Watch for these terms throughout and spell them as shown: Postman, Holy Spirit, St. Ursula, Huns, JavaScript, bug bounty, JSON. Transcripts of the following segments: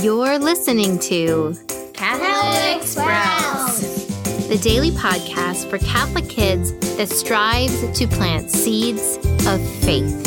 You're listening to Catholic Sprouts, the daily podcast for Catholic kids that strives to plant seeds of faith.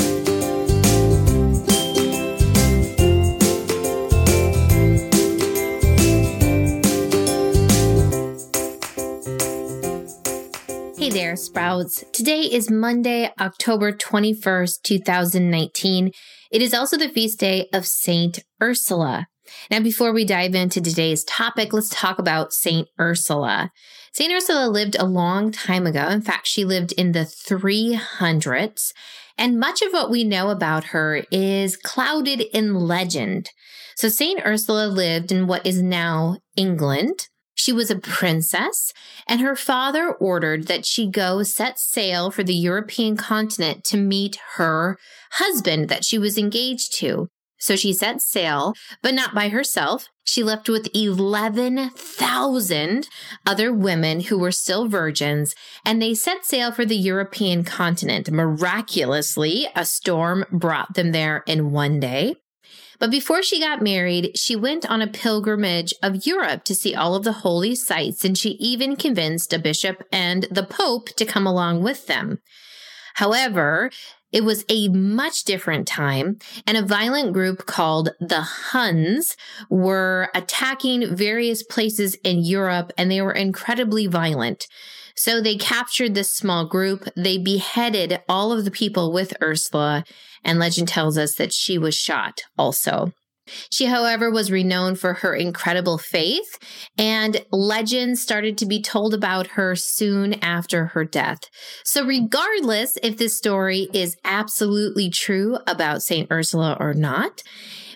Hey there, Sprouts. Today is Monday, October 21st, 2019. It is also the feast day of St. Ursula. Now, before we dive into today's topic, let's talk about St. Ursula. St. Ursula lived a long time ago. In fact, she lived in the 300s. And much of what we know about her is clouded in legend. So St. Ursula lived in what is now England. She was a princess, and her father ordered that she go set sail for the European continent to meet her husband that she was engaged to. So she set sail, but not by herself. She left with 11,000 other women who were still virgins, and they set sail for the European continent. Miraculously, a storm brought them there in one day. But before she got married, she went on a pilgrimage of Europe to see all of the holy sites, and she even convinced a bishop and the Pope to come along with them. However, it was a much different time, and a violent group called the Huns were attacking various places in Europe, and they were incredibly violent. So they captured this small group, they beheaded all of the people with Ursula, and legend tells us that she was shot also. She, however, was renowned for her incredible faith, and legends started to be told about her soon after her death. So regardless if this story is absolutely true about St. Ursula or not,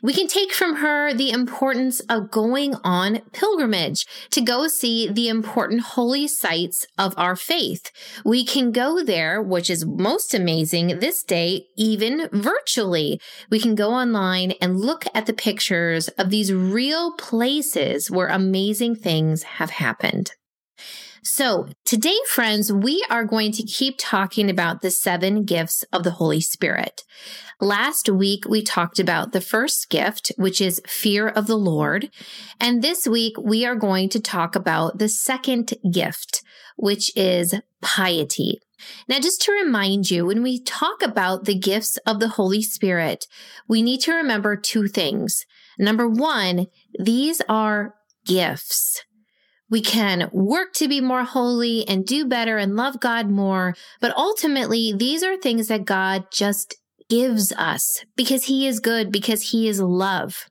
we can take from her the importance of going on pilgrimage to go see the important holy sites of our faith. We can go there, which is most amazing this day, even virtually. We can go online and look at the pictures of these real places where amazing things have happened. So today, friends, we are going to keep talking about the 7 gifts of the Holy Spirit. Last week, we talked about the first gift, which is fear of the Lord. And this week, we are going to talk about the second gift, which is piety. Now, just to remind you, when we talk about the gifts of the Holy Spirit, we need to remember 2 things. Number 1, these are gifts. We can work to be more holy and do better and love God more. But ultimately, these are things that God just gives us because He is good, because He is love.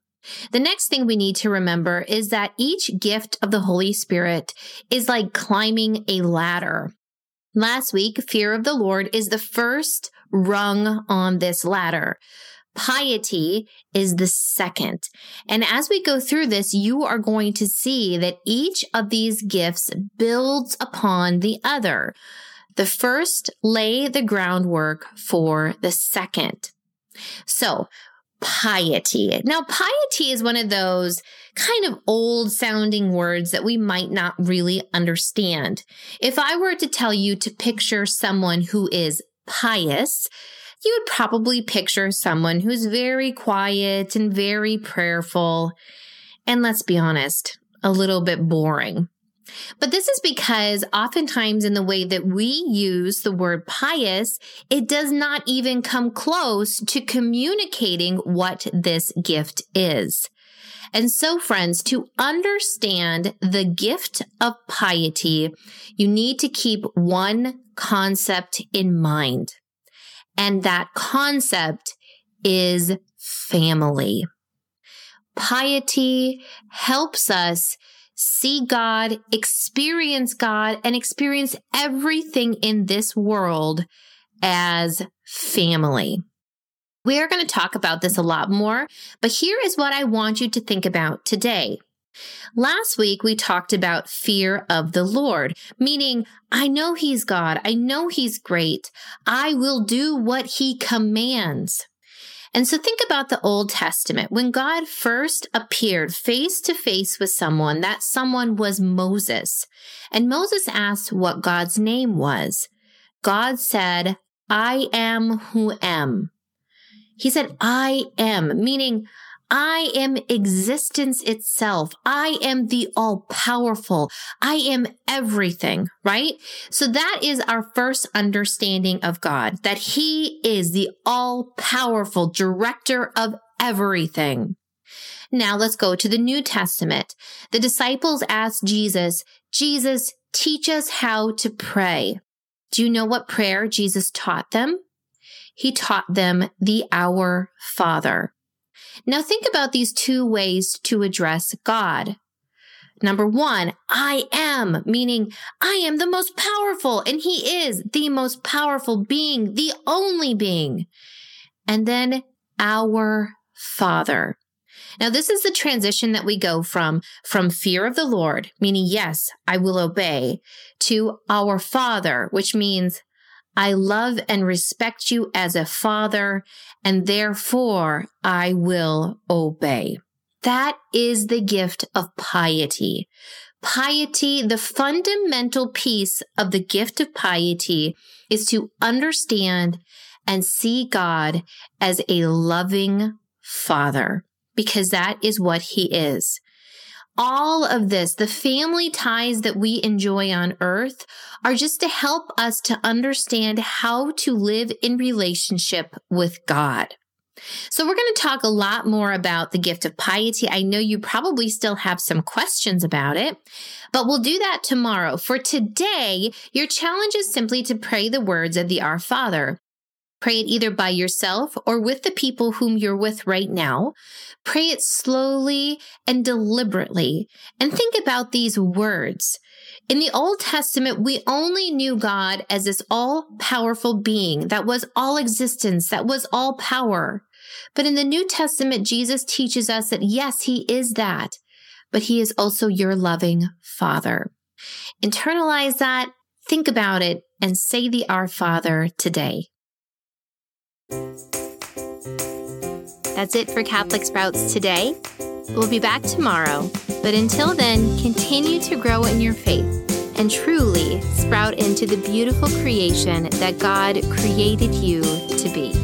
The next thing we need to remember is that each gift of the Holy Spirit is like climbing a ladder. Last week, fear of the Lord is the first rung on this ladder. Piety is the second. And as we go through this, you are going to see that each of these gifts builds upon the other. The first lay the groundwork for the second. So, piety. Now, piety is one of those kind of old sounding words that we might not really understand. If I were to tell you to picture someone who is pious, you would probably picture someone who's very quiet and very prayerful, and let's be honest, a little bit boring. But this is because oftentimes in the way that we use the word pious, it does not even come close to communicating what this gift is. And so, friends, to understand the gift of piety, you need to keep one concept in mind. And that concept is family. Piety helps us see God, experience God, and experience everything in this world as family. We are going to talk about this a lot more, but here is what I want you to think about today. Last week, we talked about fear of the Lord, meaning I know He's God. I know He's great. I will do what He commands. And so think about the Old Testament. When God first appeared face to face with someone, that someone was Moses. And Moses asked what God's name was. God said, I am who am. He said, I am, meaning I am existence itself. I am the all-powerful. I am everything, right? So that is our first understanding of God, that he is the all-powerful director of everything. Now let's go to the New Testament. The disciples asked Jesus, Jesus, teach us how to pray. Do you know what prayer Jesus taught them? He taught them the Our Father. Now think about these two ways to address God. Number one, I am, meaning I am the most powerful, and he is the most powerful being, the only being. And then Our Father. Now, this is the transition that we go from fear of the Lord, meaning, yes, I will obey, to Our Father, which means I love and respect you as a father, and therefore I will obey. That is the gift of piety. Piety, the fundamental piece of the gift of piety, is to understand and see God as a loving father, because that is what he is. All of this, the family ties that we enjoy on earth, are just to help us to understand how to live in relationship with God. So we're going to talk a lot more about the gift of piety. I know you probably still have some questions about it, but we'll do that tomorrow. For today, your challenge is simply to pray the words of the Our Father. Pray it either by yourself or with the people whom you're with right now. Pray it slowly and deliberately. And think about these words. In the Old Testament, we only knew God as this all-powerful being that was all existence, that was all power. But in the New Testament, Jesus teaches us that, yes, he is that, but he is also your loving Father. Internalize that, think about it, and say the Our Father today. That's it for Catholic Sprouts today. We'll be back tomorrow, but until then, continue to grow in your faith and truly sprout into the beautiful creation that God created you to be.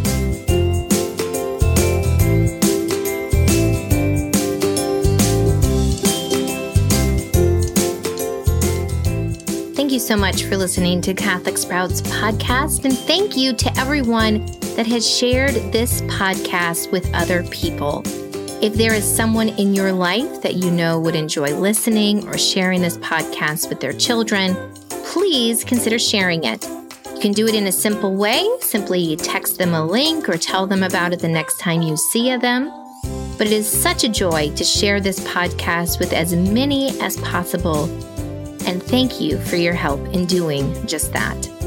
Thank you so much for listening to Catholic Sprouts podcast, and thank you to everyone that has shared this podcast with other people. If there is someone in your life that you know would enjoy listening or sharing this podcast with their children, please consider sharing it. You can do it in a simple way. Simply text them a link or tell them about it the next time you see them. But it is such a joy to share this podcast with as many as possible. And thank you for your help in doing just that.